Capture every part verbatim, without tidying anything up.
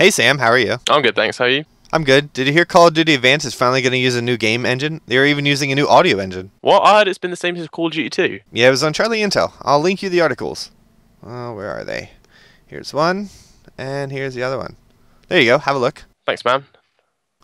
Hey Sam, how are you? I'm good, thanks. How are you? I'm good. Did you hear Call of Duty Advanced is finally going to use a new game engine? They're even using a new audio engine. Well, I heard it's been the same since Call of Duty two. Yeah, it was on Charlie Intel. I'll link you the articles. Oh, where are they? Here's one, and here's the other one. There you go. Have a look. Thanks, man.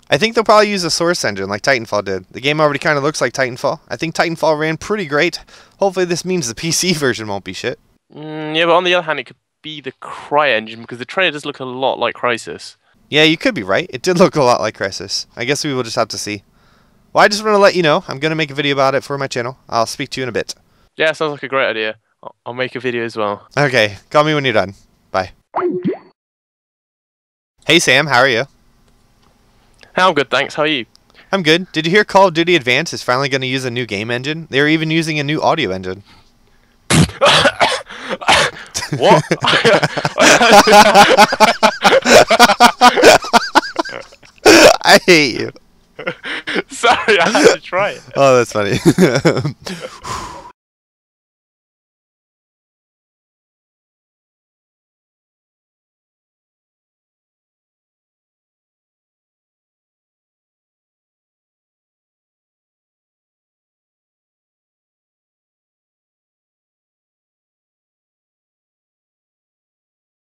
I think they'll probably use a Source Engine like Titanfall did. The game already kind of looks like Titanfall. I think Titanfall ran pretty great. Hopefully this means the P C version won't be shit. Mm, yeah, but on the other hand, it could be the Cry engine, because the trailer does look a lot like Crysis. Yeah, you could be right. It did look a lot like Crysis. I guess we will just have to see. Well, I just want to let you know, I'm going to make a video about it for my channel. I'll speak to you in a bit. Yeah, sounds like a great idea. I'll make a video as well. Okay, call me when you're done. Bye. Hey Sam, how are you? Hey, I'm good, thanks. How are you? I'm good. Did you hear Call of Duty Advanced is finally going to use a new game engine? They're even using a new audio engine. What? I hate you. Sorry, I had to try it. Oh, that's funny.